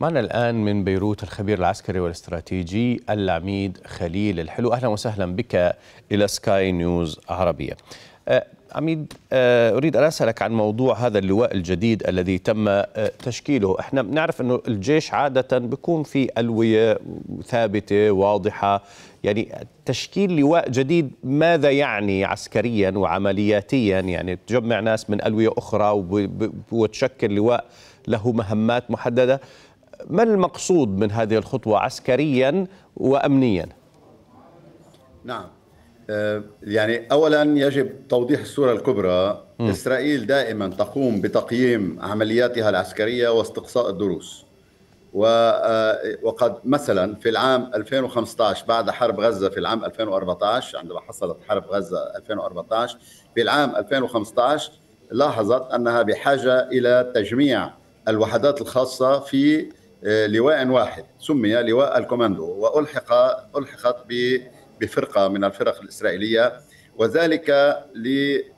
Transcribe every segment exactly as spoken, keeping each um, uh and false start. معنا الآن من بيروت الخبير العسكري والاستراتيجي العميد خليل الحلو. أهلا وسهلا بك إلى سكاي نيوز عربية. عميد، أريد أن أسألك عن موضوع هذا اللواء الجديد الذي تم تشكيله. احنا نعرف أنه الجيش عادة بيكون في ألوية ثابتة واضحة، يعني تشكيل لواء جديد ماذا يعني عسكريا وعملياتيا؟ يعني تجمع ناس من ألوية أخرى وتشكل لواء له مهمات محددة. ما المقصود من هذه الخطوة عسكريا وأمنيا؟ نعم، يعني أولا يجب توضيح الصورة الكبرى. م. إسرائيل دائما تقوم بتقييم عملياتها العسكرية واستقصاء الدروس، وقد مثلا في العام ألفين وخمسة عشر بعد حرب غزة، في العام ألفين وأربعة عشر عندما حصلت حرب غزة ألفين وأربعة عشر، في العام ألفين وخمسة عشر لاحظت أنها بحاجة إلى تجميع الوحدات الخاصة في لواء واحد سمي لواء الكوماندو، وألحق ألحقت ب بفرقة من الفرق الإسرائيلية، وذلك ل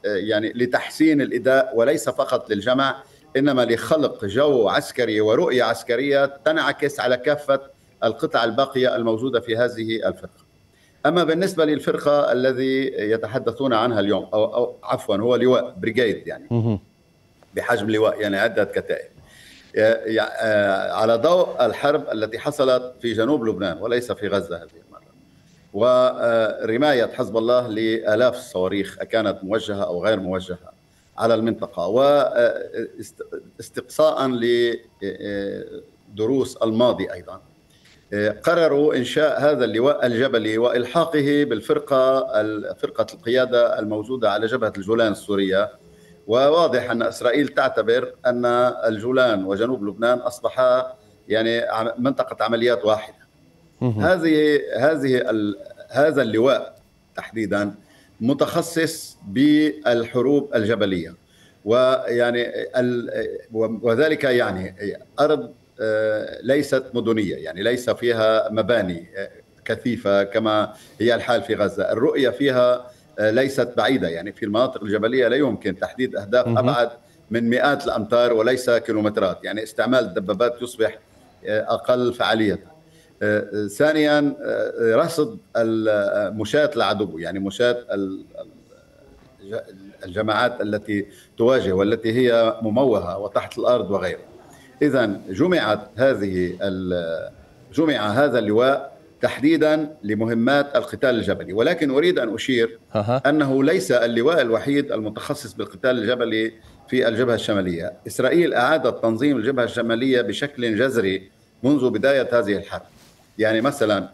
يعني لتحسين الإداء، وليس فقط للجمع إنما لخلق جو عسكري ورؤية عسكرية تنعكس على كافة القطع الباقية الموجودة في هذه الفرقة. أما بالنسبة للفرقة الذي يتحدثون عنها اليوم، أو, أو عفوا هو لواء بريجيد، يعني بحجم لواء، يعني عدة كتائب. على ضوء الحرب التي حصلت في جنوب لبنان وليس في غزة هذه المرة، ورماية حزب الله لآلاف الصواريخ كانت موجهة أو غير موجهة على المنطقة، واستقصاء لدروس الماضي أيضا، قرروا إنشاء هذا اللواء الجبلي وإلحاقه بالفرقة فرقة القيادة الموجودة على جبهة الجولان السورية. وواضح أن إسرائيل تعتبر أن الجولان وجنوب لبنان أصبح يعني منطقة عمليات واحدة. هذه هذه هذا اللواء تحديدا متخصص بالحروب الجبلية، ويعني وذلك يعني أرض ليست مدنية، يعني ليس فيها مباني كثيفة كما هي الحال في غزة. الرؤية فيها ليست بعيدة، يعني في المناطق الجبلية لا يمكن تحديد أهداف أبعد من مئات الأمتار وليس كيلومترات، يعني استعمال الدبابات يصبح أقل فعالية. ثانيا، رصد مشاة العدو، يعني مشاة الجماعات التي تواجه والتي هي مموهة وتحت الأرض وغيرها. إذن جمعت هذه جمع هذا اللواء تحديدا لمهمات القتال الجبلي، ولكن أريد أن أشير أنه ليس اللواء الوحيد المتخصص بالقتال الجبلي في الجبهة الشمالية. إسرائيل أعادت تنظيم الجبهة الشمالية بشكل جذري منذ بداية هذه الحرب، يعني مثلا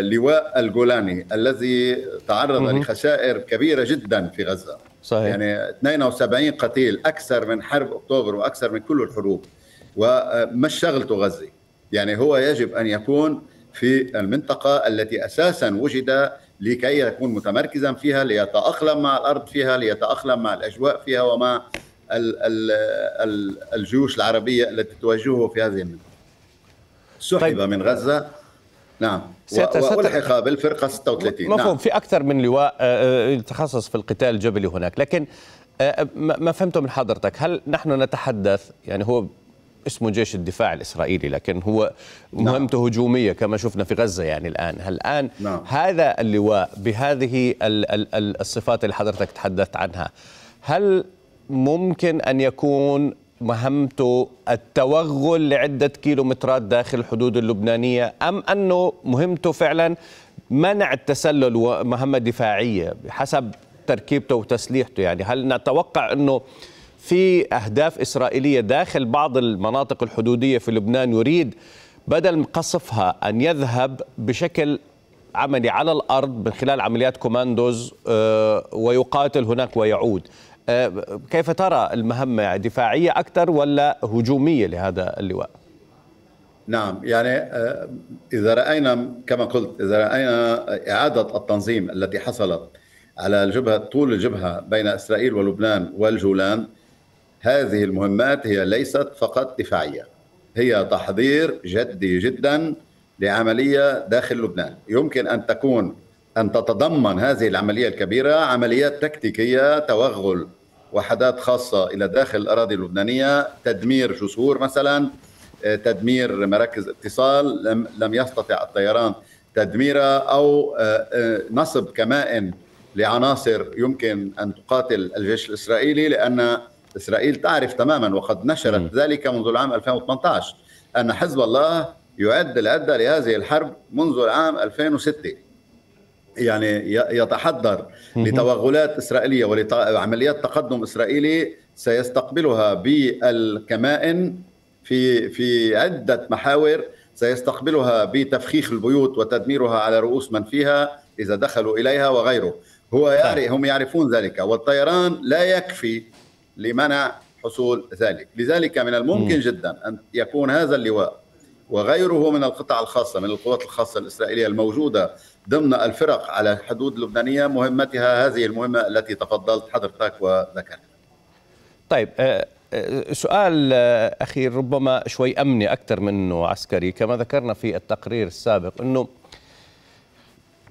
لواء الجولاني الذي تعرض مم. لخسائر كبيرة جدا في غزة. صحيح. يعني اثنين وسبعين قتيل، أكثر من حرب أكتوبر وأكثر من كل الحروب، ومش شغلته غزة، يعني هو يجب أن يكون في المنطقة التي أساسا وجد لكي يكون متمركزا فيها، ليتأقلم مع الأرض فيها، ليتأقلم مع الأجواء فيها، ومع ال ال ال الجيوش العربية التي تواجهه في هذه المنطقة. سحب طيب. من غزة. نعم، وألحق بالفرقة ستة وثلاثين. مفهوم. نعم. في أكثر من لواء تخصص في القتال الجبلي هناك، لكن ما فهمته من حضرتك، هل نحن نتحدث، يعني هو اسمه جيش الدفاع الإسرائيلي لكن هو مهمته نعم. هجومية كما شفنا في غزة، يعني الآن هل الآن نعم. هذا اللواء بهذه الصفات اللي حضرتك تحدثت عنها، هل ممكن أن يكون مهمته التوغل لعدة كيلومترات داخل الحدود اللبنانية، أم أنه مهمته فعلا منع التسلل ومهمة دفاعية حسب تركيبته وتسليحته؟ يعني هل نتوقع أنه في أهداف إسرائيلية داخل بعض المناطق الحدودية في لبنان يريد بدل قصفها أن يذهب بشكل عملي على الأرض من خلال عمليات كوماندوز ويقاتل هناك ويعود؟ كيف ترى المهمة، دفاعية أكثر ولا هجومية لهذا اللواء؟ نعم، يعني إذا رأينا كما قلت، إذا رأينا إعادة التنظيم التي حصلت على الجبهة طول الجبهة بين إسرائيل ولبنان والجولان، هذه المهمات هي ليست فقط دفاعية، هي تحضير جدي جدا لعملية داخل لبنان. يمكن أن تكون أن تتضمن هذه العملية الكبيرة عمليات تكتيكية، توغل وحدات خاصة إلى داخل الأراضي اللبنانية، تدمير جسور مثلا، تدمير مراكز اتصال لم يستطع الطيران تدميرها، أو نصب كمائن لعناصر يمكن أن تقاتل الجيش الإسرائيلي، لأن إسرائيل تعرف تماما وقد نشرت ذلك منذ العام ألفين وثمانية عشر أن حزب الله يعد العدة لهذه الحرب منذ العام ألفين وستة، يعني يتحضر لتوغلات إسرائيلية ولعمليات تقدم إسرائيلي سيستقبلها بالكمائن في في عدة محاور، سيستقبلها بتفخيخ البيوت وتدميرها على رؤوس من فيها إذا دخلوا إليها وغيره. هو يعرف، هم يعرفون ذلك، والطيران لا يكفي لمنع حصول ذلك. لذلك من الممكن جدا أن يكون هذا اللواء وغيره من القطع الخاصة من القوات الخاصة الإسرائيلية الموجودة ضمن الفرق على الحدود اللبنانية مهمتها هذه المهمة التي تفضلت حضرتك وذكرت. طيب، سؤال أخير ربما شوي أمني أكثر منه عسكري. كما ذكرنا في التقرير السابق أنه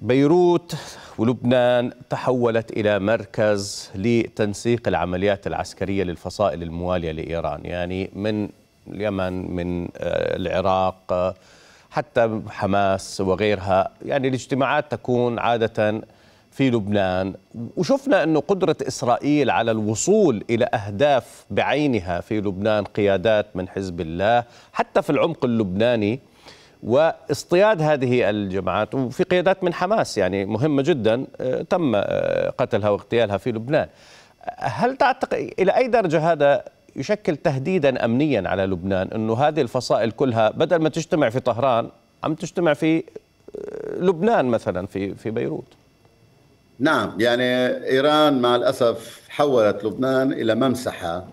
بيروت ولبنان تحولت إلى مركز لتنسيق العمليات العسكرية للفصائل الموالية لإيران، يعني من اليمن، من العراق، حتى حماس وغيرها. يعني الاجتماعات تكون عادة في لبنان، وشفنا أنه قدرة إسرائيل على الوصول إلى أهداف بعينها في لبنان، قيادات من حزب الله حتى في العمق اللبناني، واصطياد هذه الجماعات، وفي قيادات من حماس يعني مهمة جدا تم قتلها واغتيالها في لبنان. هل تعتقد إلى أي درجة هذا يشكل تهديدا أمنيا على لبنان، أنه هذه الفصائل كلها بدل ما تجتمع في طهران عم تجتمع في لبنان مثلا في في بيروت؟ نعم، يعني إيران مع الأسف حولت لبنان إلى ممسحة،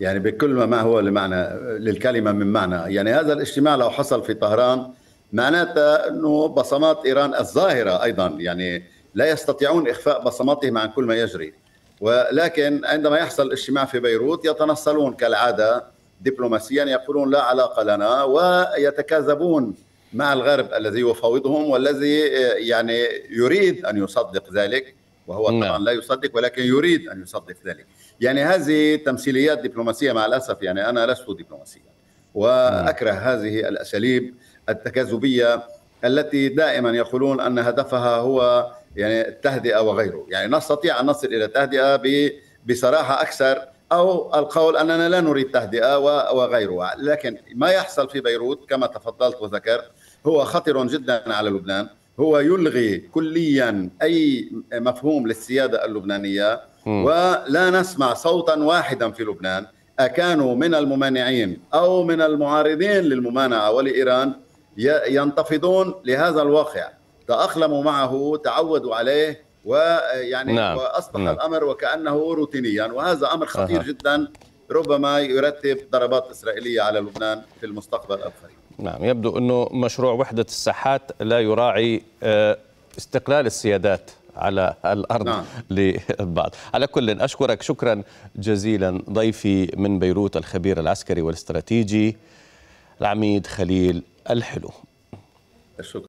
يعني بكل ما هو لمعنى للكلمة من معنى. يعني هذا الاجتماع لو حصل في طهران معناته أنه بصمات إيران الظاهرة أيضا، يعني لا يستطيعون إخفاء بصماتهم عن كل ما يجري. ولكن عندما يحصل اجتماع في بيروت يتنصلون كالعادة دبلوماسيا، يقولون لا علاقة لنا، ويتكاذبون مع الغرب الذي يفاوضهم والذي يعني يريد أن يصدق ذلك، وهو طبعا لا يصدق ولكن يريد أن يصدق ذلك. يعني هذه تمثيليات دبلوماسية مع الأسف. يعني أنا لست دبلوماسيا وأكره هذه الأساليب التكاذبية التي دائما يقولون أن هدفها هو يعني التهدئة وغيره. يعني نستطيع أن نصل إلى التهدئة بصراحة أكثر، أو القول أننا لا نريد تهدئة وغيره. لكن ما يحصل في بيروت كما تفضلت وذكرت هو خطر جدا على لبنان، هو يلغي كليا أي مفهوم للسيادة اللبنانية، ولا نسمع صوتا واحدا في لبنان أكانوا من الممانعين أو من المعارضين للممانعة ولإيران ينتفضون لهذا الواقع، تأقلموا معه، تعودوا عليه، ويعني نعم. وأصبح نعم. الأمر وكأنه روتينيا، وهذا أمر خطير أه. جدا، ربما يرتب ضربات إسرائيلية على لبنان في المستقبل القريب. نعم، يبدو أنه مشروع وحدة الساحات لا يراعي استقلال السيادات على الأرض نعم. للبعض. على كل، أشكرك شكرا جزيلا ضيفي من بيروت الخبير العسكري والاستراتيجي العميد خليل الحلو. شكرا.